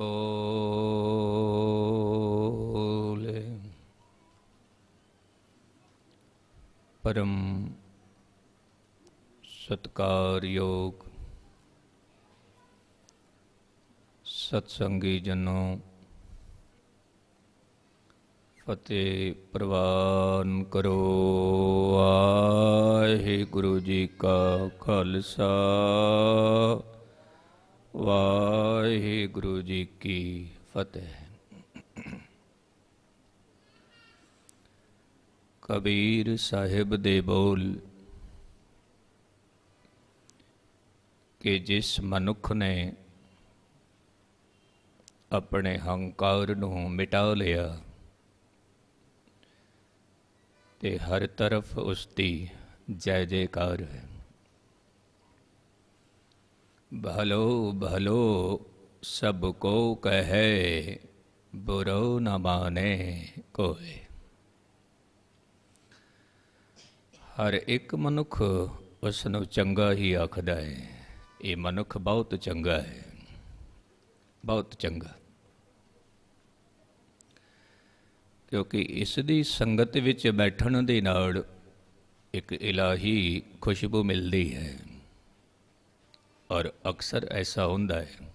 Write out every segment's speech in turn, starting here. बोले परम सत्कार योग सत्संगी जनों, फतेह प्रवान करो। वाहेगुरु जी का खालसा, वाहेगुरु जी की फतेह। कबीर साहिब दे बोल कि जिस मनुख ने अपने हंकार नूं मिटा लिया ते हर तरफ उसकी जय जयकार है। भलो भलो सबको कहे, बुरो न माने कोई। हर एक मनुख उसनूं चंगा ही आखदा है, ये मनुख बहुत चंगा है, बहुत चंगा, क्योंकि इस दी संगत विच बैठण दे नाल एक इलाही खुशबू मिलती है। और अक्सर ऐसा होंदा है,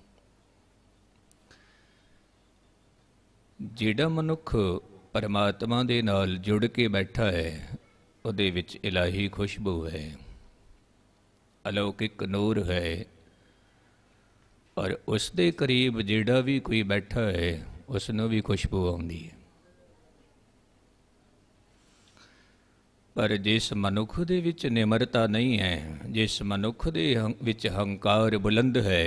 जिहड़ा मनुख परमात्मा दे नाल जुड़ के बैठा है उहदे विच इलाही खुशबू है, अलौकिक नूर है। और उस दे करीब जिहड़ा भी कोई बैठा है उसनूं भी खुशबू आउंदी है। पर जिस मनुख दे विच निमरता नहीं है, जिस मनुख दे विच हंकार बुलंद है,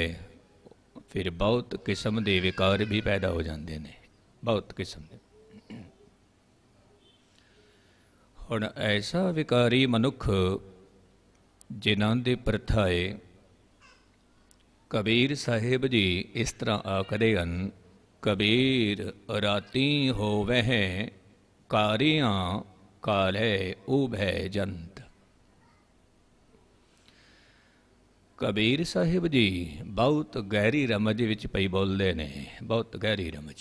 फिर बहुत किस्म दे विकार भी पैदा हो जाते हैं, बहुत किस्म दे। हुण ऐसा विकारी मनुख जिन्हां दे प्रथाए कबीर साहिब जी इस तरह आखदे हन, कबीर राती होवह कारियां काले उभै जंत। कबीर साहिब जी बहुत गहरी रमज विच पई बोलदे ने, बहुत गहरी रमज,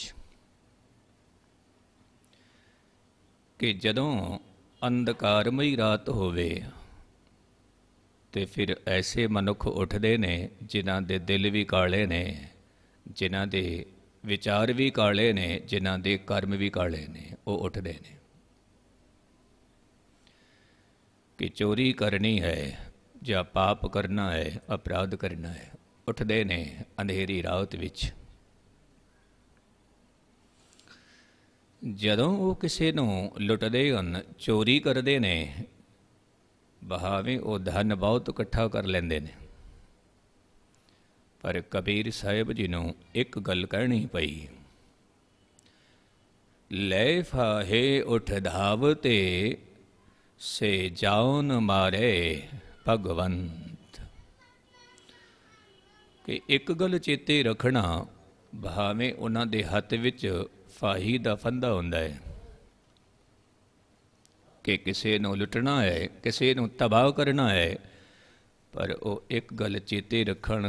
कि जदों अंधकारमई रात होवे ते फिर ऐसे मनुख उठदे ने जिन्हां दे दिल भी काले ने, जिन्हां दे विचार भी काले ने, जिन्हां दे कर्म भी काले ने। वो उठदे ने कि चोरी करनी है या पाप करना है, अपराध करना है। उठदे ने अंधेरी रात विच, जदों वो किसी नूं लुटदे हन, चोरी करदे ने, भावें वो धन बहुत इकट्ठा कर लेंदे ने। पर कबीर साहिब जी नूं एक गल कहनी पई, ले फाहे उठ धावते से जाउन मारे भगवंत। कि एक गल चेते रखना, भावें उन्हां दे हत्थ विच फाही दा फंदा हुंदा है कि किसी नूं लुटना है, किसी नूं तबाह करना है, पर वो एक गल चेते रखण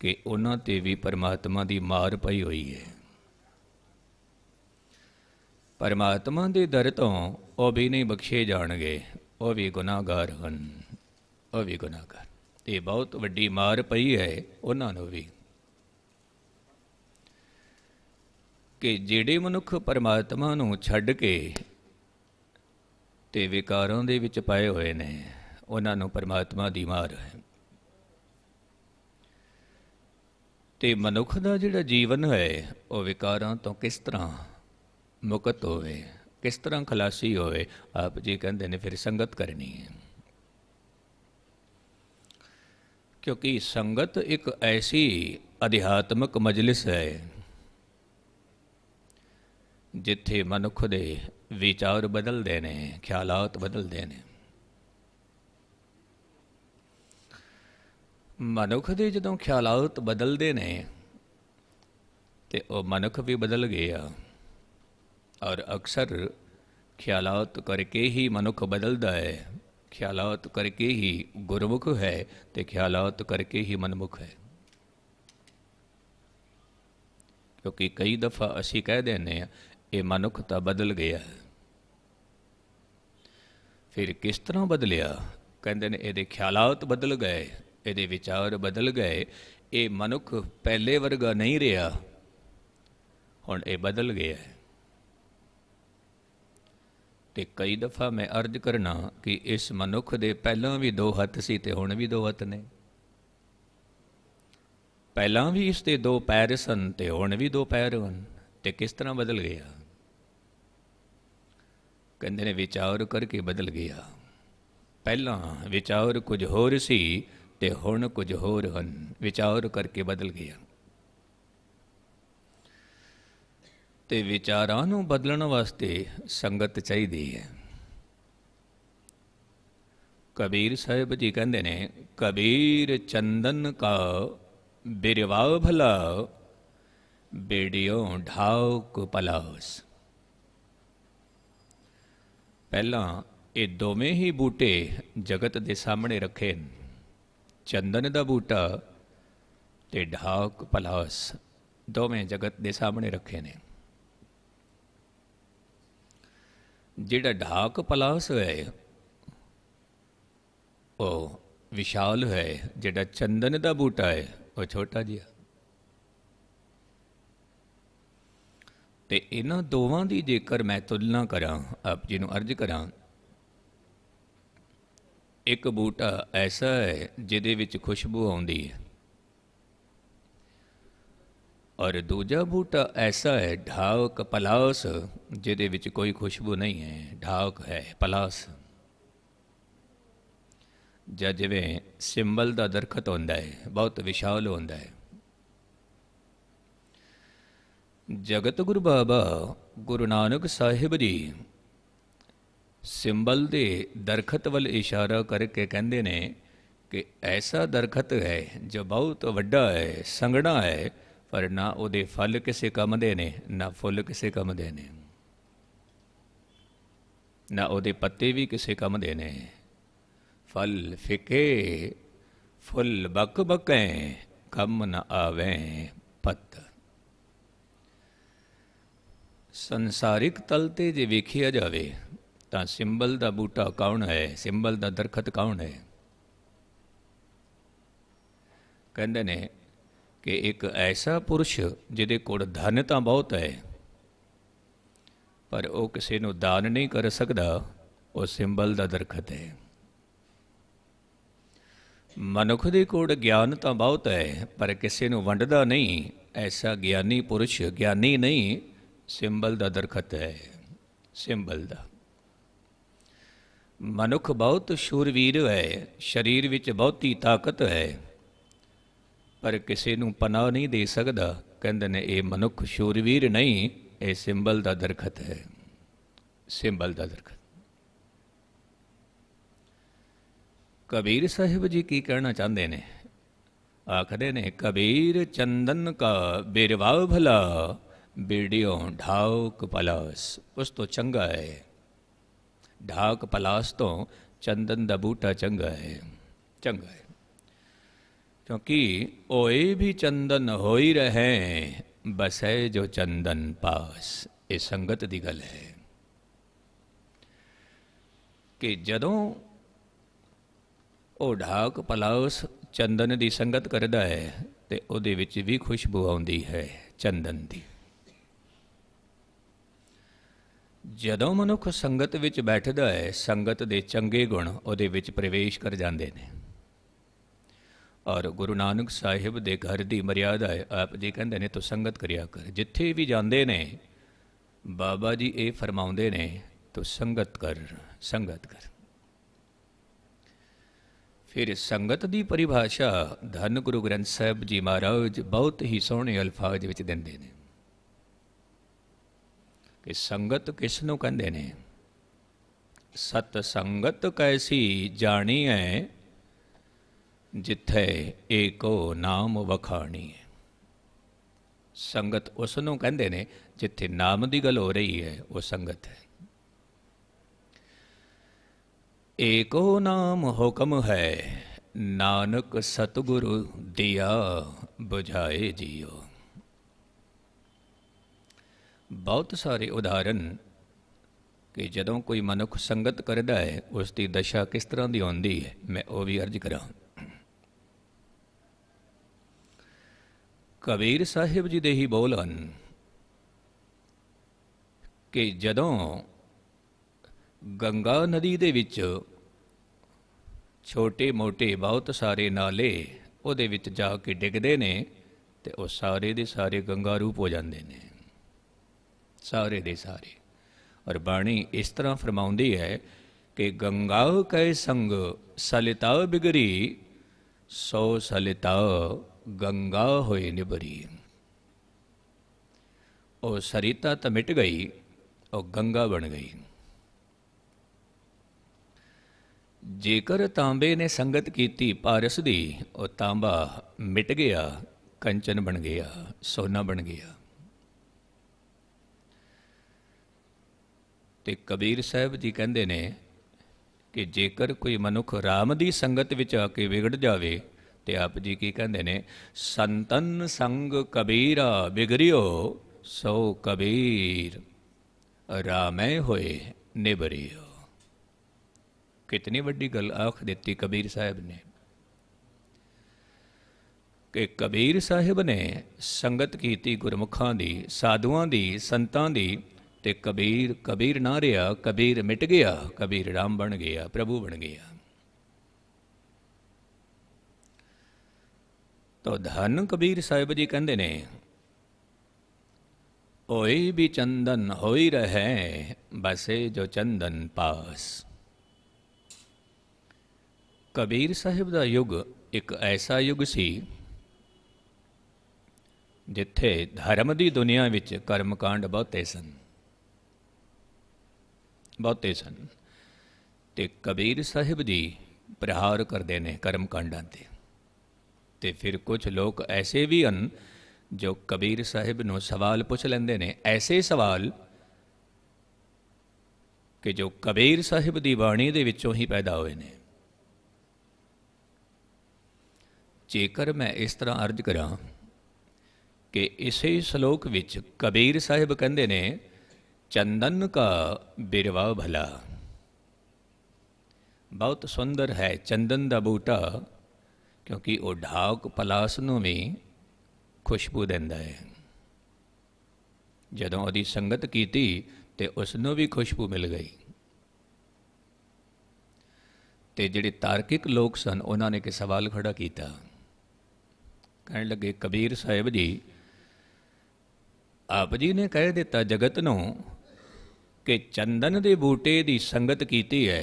कि उन्हां ते भी परमात्मा दी मार पई होई है। परमात्मा दे दर तों वह भी नहीं बख्शे जाणगे, वह भी गुनाहगार हन, वह भी गुनाहगार। ये बहुत वड्डी मार पई है उन्हां नूं भी, कि जिहड़े मनुख परमात्मा नूं छड्ड के ते विकारां दे विच पाए होए ने, उन्हां नूं परमात्मा दी मार है। ते मनुख दा जिहड़ा जीवन है वह विकारां तों किस तरह मुक्त होवे, किस तरह खलासी होवे। आप जी कहते हैं फिर संगत करनी है, क्योंकि संगत एक ऐसी अध्यात्मक मजलिस है जिथे मनुख दे विचार बदलदे ने, ख्यालात बदलदे ने। मनुख दे जदों ख्यालात बदलदे ने ते ओ मनुख भी बदल गया। और अक्सर ख्यालात करके ही मनुख बदलता है, ख्यालात करके ही गुरमुख है, तो ख्यालात करके ही मनमुख है। क्योंकि कई दफ़ा असी कह देने ये मनुखता बदल गया है। फिर किस तरह बदलिया? कहते ने ये ख्यालात बदल गए, ये विचार बदल गए, ये मनुख पहले वर्गा नहीं रहा, हुण ये बदल गया है। तो कई दफ़ा मैं अर्ज करना कि इस मनुख दे पहला भी दो हत्थ सी ते हुण भी दो हत्थ ने, पहला भी इसके दो पैर सन ते हुण भी दो पैर हन, ते किस तरह बदल गया? कहंदे ने विचार करके बदल गया। पहला विचार कुछ होर सी ते हुण कुछ होर हन, विचार करके बदल गया। तो विचारां नूं बदलण वास्ते संगत चाहिदी है। कबीर साहिब जी कहंदे ने, कबीर चंदन का बिरवा भला बेड़ियों ढाक पलास। पहला ये दोवें ही बूटे जगत के सामने रखे, चंदन का बूटा ते ढाक पलास, दोवें जगत के सामने रखे ने। जिहड़ा ढाक पलास है वो विशाल है, जिहड़ा चंदन का बूटा है वो छोटा जिहा। ते इन्हां दोवां दी जेकर मैं तुलना करां, आप जी नूं अर्ज करां, एक बूटा ऐसा है जिहदे विच खुशबू आउंदी है, और दूजा बूटा ऐसा है ढाक पलास जिहदे विच कोई खुशबू नहीं है, ढाक है पलास। जिवें सिंबल का दरखत होंदा है, बहुत विशाल होंदा है। जगत गुरु बाबा गुरु नानक साहिब जी सिंबल दे दरखत वल इशारा करके कहंदे ने कि ऐसा दरखत है जो बहुत वड्डा है, संघना है, पर ना उहदे फल किसे कम दे ने, ना फुल किसे कम दे ने, ना उहदे पत्ते भी किसे कम दे ने। फल फिके फुल बक बकें, कम न आवें पत्त। संसारिक तल ते जे वेखिया जावे तां सिंबल दा बूटा कौन है, सिंबल दा दरखत कौन है? कहंदे ने कि एक ऐसा पुरुष जिहदे कोल धन तां बहुत है पर वो किसी नूं दान नहीं कर सकदा, वो सिंबल दा दरखत है। मनुख दे कोल ज्ञान तां बहुत है पर किसी नूं वंडदा नहीं, ऐसा ज्ञानी पुरुष ज्ञानी नहीं, सिंबल दा दरखत है, सिंबल दा। मनुख बहुत शूरवीर है, शरीर विच बहुती ताकत है पर किसी नूं पनाह नहीं दे सकदा, कहंदे ने ये मनुख शूरवीर नहीं, ये सिंबल दा दरखत है, सिंबल दा दरखत। कबीर साहिब जी की कहना चाहते ने? आखदे ने, कबीर चंदन का बिरवा भला बेड़ियों ढाक पलास। उस तो चंगा है ढाक पलास तो चंदन का बूटा चंगा है, चंगा है। क्योंकि ओए भी चंदन हो ही रहे, बसे जो चंदन पास। ये संगत की गल है कि जदों ओ ढाक पलास चंदन की संगत करता है तो उहदे विच भी खुशबू आउंदी है चंदन की। जदों मनुख संगत विच बैठदा है, संगत दे चंगे गुण उहदे विच प्रवेश कर जाते हैं। और गुरु नानक साहिब दे घर की मर्यादा है, आप जी कहते ने तो संगत करिया कर, जिथे भी जाते ने बाबा जी ये फरमाते ने तो संगत कर, संगत कर। फिर संगत की परिभाषा धन गुरु ग्रंथ साहिब जी महाराज बहुत ही सोहने अल्फाज विच दिंदे ने। संगत किस नूं कहंदे ने? सत संगत कैसी जानी है, जिथे एको नाम वखाणी है। संगत उस नूं कहंदे ने जिथे नाम की गल हो रही है, वो संगत है। एको नाम हुक्म है, नानक सतगुरु दिया बुझाए जियो। बहुत सारे उदाहरण कि जदों कोई मनुख संगत करता है उसकी दशा किस तरह की आती है। मैं वह भी अर्ज करा। कबीर साहिब जी दे ही बोल हन कि जदों गंगा नदी दे विच छोटे मोटे बहुत सारे नाले उहदे विच जाके डिगदे ने ते उह सारे दे सारे गंगा रूप हो जाते हैं, सारे दे सारे। और बाणी इस तरह फरमाउंदी है कि गंगा कै संग सलिता बिगरी, सौ सलिता गंगा होए निबरी। और सरिता तो मिट गई और गंगा बन गई। जेकर तांबे ने संगत की पारस दी और तांबा मिट गया, कंचन बन गया, सोना बन गया। ते कबीर साहब जी कहते ने कि जेकर कोई मनुख राम की संगत विच आके विगड़ जावे तो आप जी की कहते ने, संतन संग कबीरा बिगड़ियो, सो कबीर रामै होए निबरियो। कितनी बड़ी गल आख देती कबीर साहब ने कि कबीर साहब ने संगत की गुरमुखां दी, साधुआं दी, संतां दी। ते कबीर कबीर ना रहा, कबीर मिट गया, कबीर राम बन गया, प्रभु बन गया। तो धन कबीर साहिब जी कहते ने, ओए भी चंदन होई रहे, बसे जो चंदन पास। कबीर साहिब का युग एक ऐसा युग सी जिथे धर्म की दुनिया विच कर्मकांड बहुते सन। ते कबीर साहिब जी प्रहार करते हैं कर्मकांडा ते फिर कुछ लोग ऐसे भी हैं जो कबीर साहिब नूं सवाल पूछ लेंदे ने, ऐसे सवाल कि जो कबीर साहिब की बाणी दे विचों ही पैदा हुए ने। जेकर मैं इस तरह अर्ज करा कि इसे श्लोक विच कबीर साहिब कहते ने, चंदन का बिरवा भला बहुत सुंदर है, चंदन का बूटा, क्योंकि वो ढाक पलास नूं भी खुशबू देंदा है। जदों उसदी संगत कीती ते उसनूं भी खुशबू मिल गई। ते जिहड़े तार्किक लोग सन उन्हां ने के सवाल खड़ा किया, कहण लगे कबीर साहिब जी आप जी ने कह दिता जगत नूं कि चंदन के बूटे की संगत की है,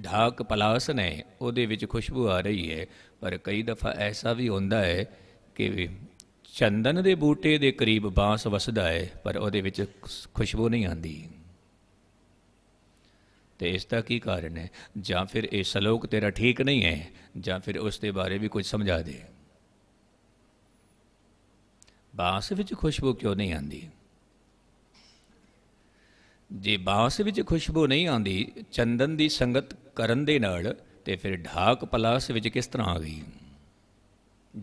ढाक पलास ने, उहदे विच खुशबू आ रही है। पर कई दफ़ा ऐसा भी होंदा है कि चंदन के बूटे के करीब बांस वसदा है पर उहदे विच खुशबू नहीं आती। तो इसका की कारण है? या फिर ये श्लोक तेरा ठीक नहीं है, या फिर उसके बारे भी कुछ समझा दे। बांस विच खुशबू क्यों नहीं आती? जे बांस विच खुशबू नहीं आती चंदन की संगत करन दे नाल, ते फिर ढाक पलास विच किस तरह आ गई?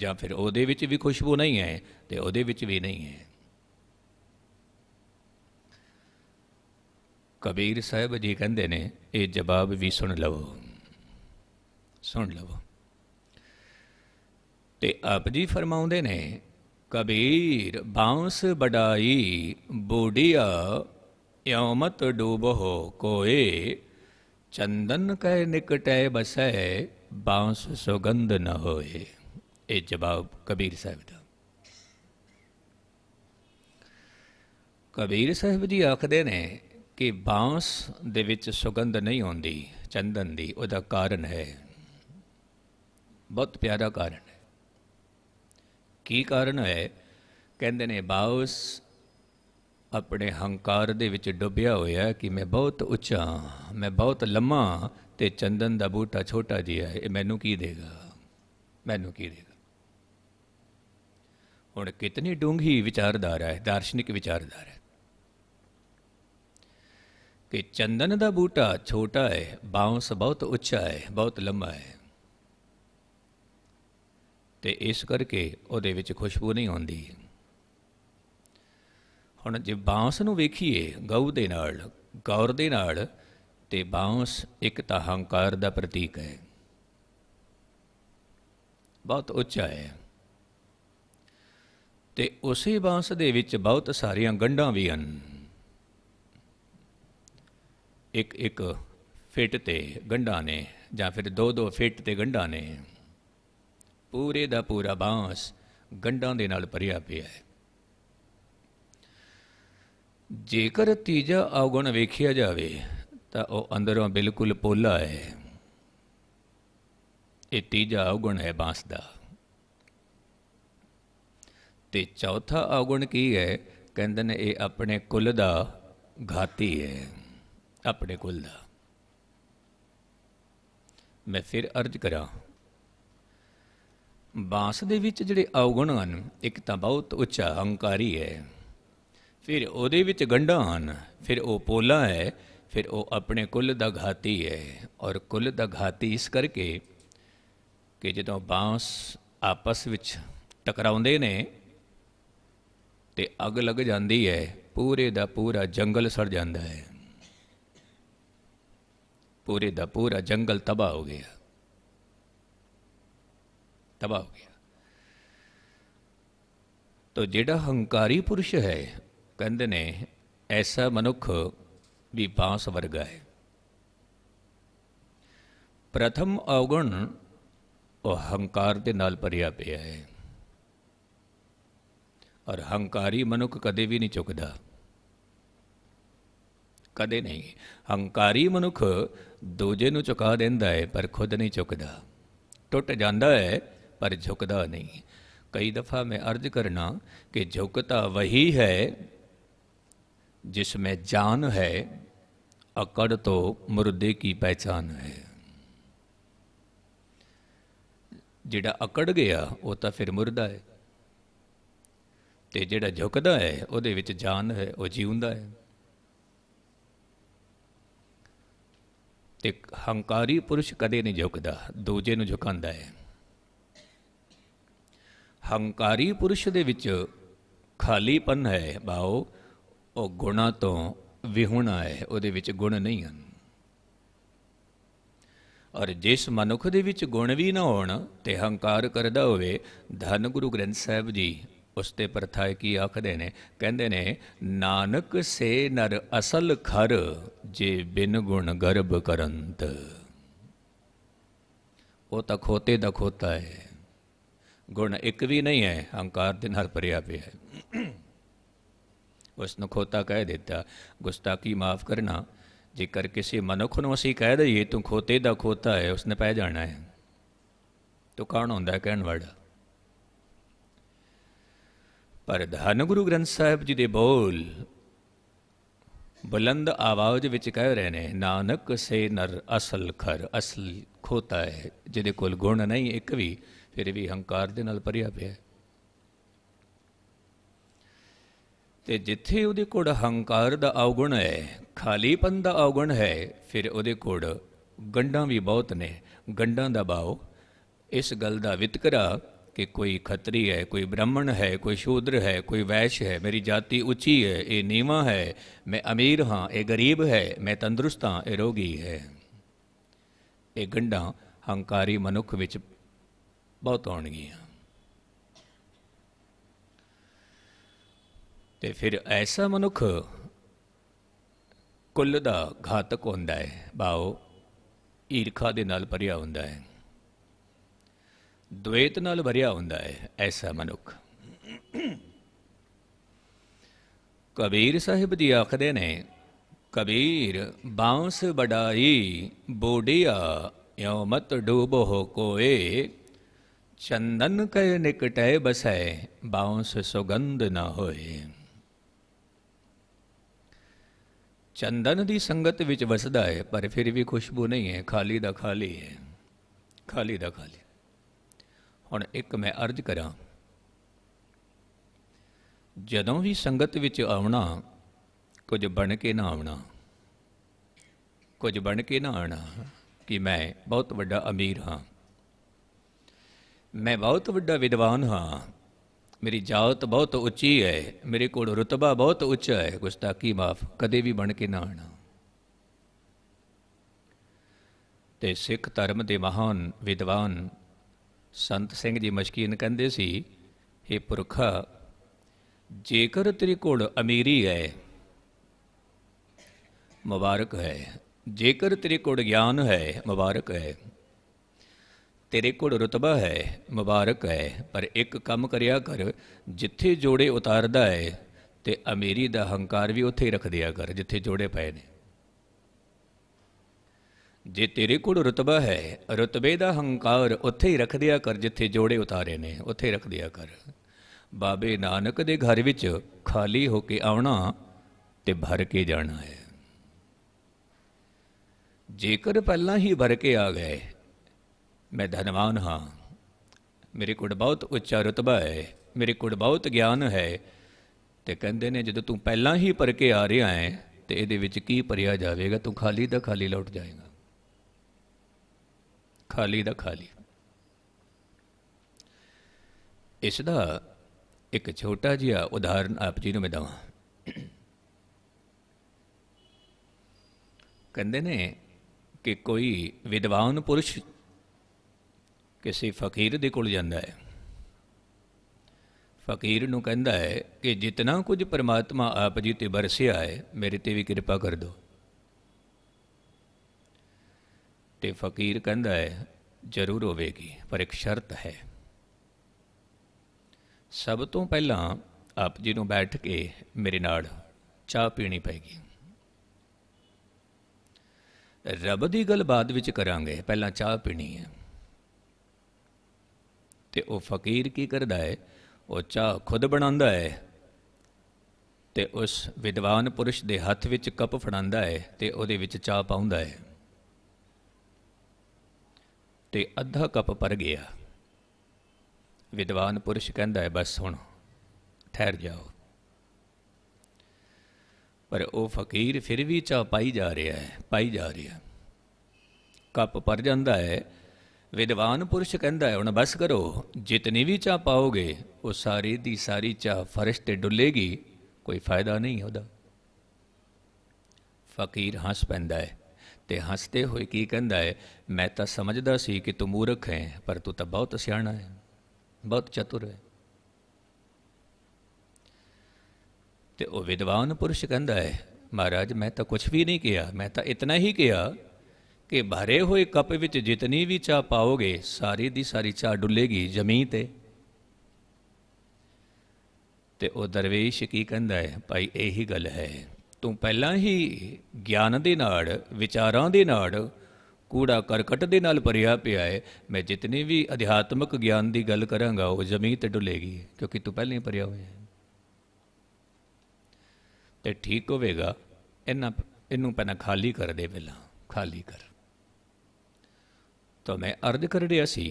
या फिर उहदे विच भी खुशबू नहीं है ते उहदे विच भी नहीं है। कबीर साहिब जी कहंदे ने, ये जवाब भी सुन लवो। ते आप जी फरमाउंदे ने, कबीर बांस बड़ाई बूढ़िया, यों मत डूबहो कोए, चंदन कै निकटै बसै, बांस सुगंध न होए। ये जवाब कबीर साहब का। कबीर साहब जी आखदे ने कि बांस दे विच सुगंध नहीं आती चंदन की, उहदा कारण है, बहुत प्यारा कारण है। की कारण है? कहते ने, बांस अपने हंकार दे विच डुबया होया कि मैं बहुत उच्चा, मैं बहुत लम्मा, ते चंदन का बूटा छोटा जिहा है, मैनू की देगा। हुण कितनी डूंघी विचारधारा है, दार्शनिक विचारधारा है कि चंदन का बूटा छोटा है, बांस बहुत उच्चा है, बहुत लम्मा है, ते इस करके उहदे विच खुशबू नहीं आती। ਹੁਣ ਜੇ ਬਾਂਸ ਨੂੰ ਵੇਖੀਏ ਗਊ ਦੇ ਨਾਲ ਗੌਰ ਦੇ ਨਾਲ ਤੇ ਬਾਂਸ ਇੱਕ ਤਾਂ ਹੰਕਾਰ ਦਾ ਪ੍ਰਤੀਕ ਹੈ, ਬਹੁਤ ਉੱਚਾ ਹੈ, ਤੇ ਉਸੇ ਬਾਂਸ ਦੇ ਵਿੱਚ ਬਹੁਤ ਸਾਰੀਆਂ ਗੰਢਾਂ ਵੀ ਹਨ। ਇੱਕ ਇੱਕ ਫਿੱਟ ਤੇ ਗੰਢਾਂ ਨੇ ਜਾਂ ਫਿਰ ਦੋ ਦੋ ਫਿੱਟ ਤੇ ਗੰਢਾਂ ਨੇ। ਪੂਰੇ ਦਾ ਪੂਰਾ ਬਾਂਸ ਗੰਢਾਂ ਦੇ ਨਾਲ ਭਰਿਆ ਪਿਆ ਹੈ। जेकर तीजा अवगुण वेखिया जाए तो वह अंदरों बिल्कुल पोला है। ये तीजा अवगुण है बांस का। ते चौथा अवगुण की है? कहते ने ये अपने कुल का घाती है, अपने कुल का। मैं फिर अर्ज करा, बांस दे विच जिहड़े अवगुण हैं, एक तो बहुत उच्चा अहंकारी है, फिर ਉਹਦੇ ਵਿੱਚ ਗੰਢਾਂ ਹਨ, फिर वह पोला है, फिर वह अपने कुल का घाती है। और कुल का घाती इस करके कि ਜਦੋਂ बांस आपस ਵਿੱਚ ਟਕਰਾਉਂਦੇ ਨੇ ਤੇ ਅੱਗ ਲੱਗ ਜਾਂਦੀ ਹੈ, पूरे का पूरा जंगल सड़ जाता है, पूरे का पूरा जंगल तबाह हो गया, तबाह हो गया। तो ਜਿਹੜਾ ਹੰਕਾਰੀ पुरुष है, कहते ने ऐसा मनुख भी बांस वर्गा है। प्रथम अवगुण वह हंकार के नाल भरिया पिया है, और हंकारी मनुख कदे भी नहीं चुकता, कदे नहीं। हंकारी मनुख दूजे नूं चुका देंदा है पर खुद नहीं चुकता, टुट जाता है पर झुकता नहीं। कई दफ़ा मैं अर्ज करना कि झुकता वही है जिसमें जान है, अकड़ तो मुर्दे की पहचान है। जिहड़ा अकड़ गया वह तो फिर मुर्दा है, तो जिहड़ा झुकदा है उहदे विच जान है, वह जीउंदा है। ते हंकारी पुरुष कदे नहीं झुकदा, दूजे नूं झुकांदा है। हंकारी पुरुष दे विच खालीपन है, भाव ਉਹ ਗੁਣਾਂ ਤੋਂ ਵਿਹੁਣਾ ਹੈ, ਉਹਦੇ ਵਿੱਚ ਗੁਣ ਨਹੀਂ ਹਨ। ਔਰ ਜਿਸ ਮਨੁੱਖ ਦੇ ਵਿੱਚ ਗੁਣ ਵੀ ਨਾ ਹੋਣ ਤੇ ਹੰਕਾਰ ਕਰਦਾ ਹੋਵੇ, ਧੰਨ ਗੁਰੂ ਗ੍ਰੰਥ ਸਾਹਿਬ ਜੀ ਉਸ ਤੇ ਪਰਥਾਏ ਕੀ ਆਖਦੇ ਨੇ? ਕਹਿੰਦੇ ਨੇ, ਨਾਨਕ ਸੇ ਨਰ ਅਸਲ ਖਰ, ਜੇ ਬਿਨ ਗੁਣ ਗਰਭ ਕਰੰਤ। ਉਹ ਤਾਂ ਖੋਤੇ ਦਾ ਖੋਤਾ ਹੈ, ਗੁਣ ਇੱਕ ਵੀ ਨਹੀਂ ਹੈ, ਹੰਕਾਰ ਦੇ ਨਾਲ ਭਰਿਆ ਪਿਆ ਹੈ। उसने खोता कह देता। गुस्ताखी माफ़ करना, जेकर किसी मनुख नूं असीं कह दईए तू खोते दा खोता है, उसने पै जाना है। तो कौन हुंदा है कहण वाला? पर धन गुरु ग्रंथ साहिब जी दे बोल बुलंद आवाज़ विच कह रहे ने, नानक से नर असल खर। असल खोता है जिहदे कोल गुण नहीं एक भी, फिर भी हंकार दे नाल भरिया पिया है। तो जिथे उहदे कोल हंकार का अवगुण है, खालीपन का अवगुण है, फिर उहदे कोल गंढां भी बहुत ने। गंढां दा भाव इस गल दा वितकरा कि कोई खत्री है, कोई ब्राह्मण है, कोई शूद्र है, कोई वैश्य है, मेरी जाति उची है, ये नीवा है, मैं अमीर हाँ, ये गरीब है, मैं तंदुरुस्त हाँ, ये रोगी है। ये गंढां हंकारी मनुख विच बहुत आउणगियां। तो फिर ऐसा मनुख कुल का घातक होता है, भाव ईरखा दे नाल भरिया होता है, द्वैत नाल भरिया होता है ऐसा मनुख। कबीर साहिब जी आखदे ने, कबीर बांस बड़ाई बोडिया, यो मत डूबो हो कोए, चंदन के निकटे बसै, बांस सुगंध ना होए। चंदन की संगत विच वसदा है पर फिर भी खुशबू नहीं है, खाली दा खाली है, खाली दा खाली। हुण एक मैं अर्ज करा, जदों भी संगत विच आउणा कुछ बन के ना आउणा, कुछ बन के ना आना कि मैं बहुत वड्डा अमीर हाँ, मैं बहुत वड्डा विद्वान हाँ, मेरी जात बहुत उच्ची है, मेरे को रुतबा बहुत उच्चा है, गुस्ताखी माफ कदे भी बन के ना आना। तो सिख धर्म के महान विद्वान संत सिंह जी मशकीन कहते सी, हे पुरखा जेकर तेरे को अमीरी है मुबारक है, जेकर तेरे को ज्ञान है मुबारक है, तेरे को रुतबा है मुबारक है, पर एक काम करिया कर, जिथे जोड़े उतारदा है तो अमीरी का हंकार भी उत्थे रख दिया कर जिथे जोड़े पए ने। जे तेरे को रुतबा है रुतबे का हंकार उत्थे ही रख दिया कर जिथे जोड़े उतारे ने उत्थे रख दिया कर। बाबे नानक दे घर विच खाली होके आना ते भर के जाना है। जेकर पहला ही भर के आ गए, मैं धनवान हाँ, मेरे को बहुत उच्चा रुतबा है, मेरे को बहुत ज्ञान है, तो कहते ने जो तू पहला ही भर के आ रहा है तो ये विच की भरिया जाएगा, तू खाली दा खाली लौट जाएगा, खाली दा खाली। इसका एक छोटा जिहा उदाहरण आप जी नूं मैं दवां। कहते ने कि कोई विद्वान पुरुष किसी फकीर दे कोल जांदा है, फकीर नूं कहता है कि जितना कुछ परमात्मा आप जी ते बरसिया है मेरे ते भी कृपा कर दो। ते फकीर कहता है जरूर होवेगी, पर एक शर्त है, सब तो पहला आप जी नूं बैठ के मेरे नाल चाह पीनी पैगी, रब दी गल बाद विच करांगे, पहला चाह पीनी है। ते वो फकीर की करदा है, वो चाह खुद बनांदा है ते उस विद्वान पुरुष के हाथ में कप फड़ांदा है ते उहदे विच चाह पाउंदा है। ते अद्धा कप भर गया, विद्वान पुरुष कहता है बस हुण ठहर जाओ, पर वो फकीर फिर भी चाह पाई जा रहा है, पाई जा रहा है, कप भर जाता है। विद्वान पुरुष कहता है हुण बस करो, जितनी भी चाह पाओगे वो सारी दी सारी चाह फर्श ते डुलेगी, कोई फायदा नहीं होता। फकीर हंस पैंदा है ते हंसते हुए की कहता है, मैं तो समझदा सी कि तू मूर्ख है, पर तू तो बहुत सियाणा है, बहुत चतुर है। ते वो विद्वान पुरुष कहता है, महाराज मैं तो कुछ भी नहीं किया, मैं तो इतना ही किया कि भरे हुए कप विच जितनी भी चाह पाओगे सारी दी सारी चाह डुलेगी जमीन ते। ते ओ दरवेश की कहता है, भाई यही गल है, तू पहला ही ज्ञान दे नाड़ विचारां दे नाड़ कूड़ा करकट दे नाल भरिया पिया है, मैं जितनी भी अध्यात्मक ज्ञान की गल करांगा वो जमीन ते डुलेगी, क्योंकि तू पहले ही भरिया होया है। ते ठीक होवेगा, इन्हूं पहला खाली कर दे, पहला खाली कर। तो मैं अर्ज कर रहा सी,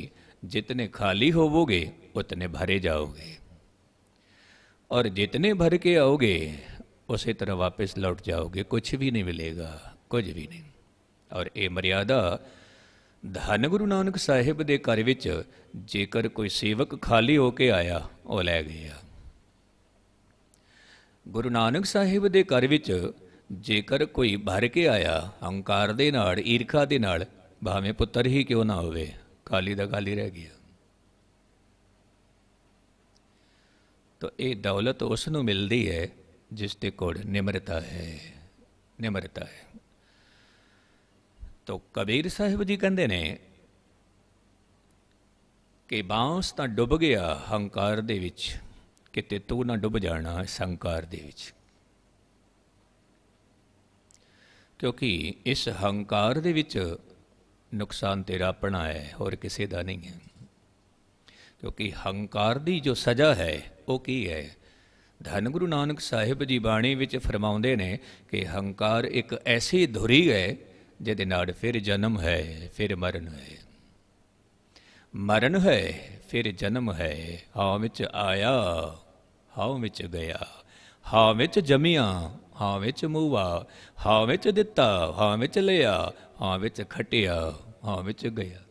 जितने खाली होवोगे उतने भरे जाओगे, और जितने भर के आओगे उसी तरह वापस लौट जाओगे, कुछ भी नहीं मिलेगा, कुछ भी नहीं। और ये मर्यादा धन गुरु नानक साहिब के घर विच जेकर कोई सेवक खाली होके आया वो लै गया। गुरु नानक साहिब के घर विच जेकर कोई भर के आया हंकार दे नाल ईरखा दे नाल, भावें पुत्र ही क्यों ना होवे, खाली दा खाली रह गया। तो ये दौलत उसनूं मिलती है जिस ते कोल निमरता है, निमरता है। तो कबीर साहिब जी कहंदे ने कि बांस तां डुब गया हंकार दे विच, किते तू ना डुब जाना संकार दे विच, क्योंकि इस हंकार दे विच नुकसान तेरा अपना है, और किसी का नहीं है। क्योंकि हंकार दी जो सज़ा है वो की है, धन गुरु नानक साहिब जी बाणी विच फरमाउंदे ने कि हंकार एक ऐसी धुरी है जिहदे नाल फिर जन्म है, फिर मरण है, मरण है फिर जन्म है। हाव विच आया हाव विच गया, हाव विच जमिया हां विच मूवा, हां विच दिता हां विच लिया, हां विच खटिया हां विच गया।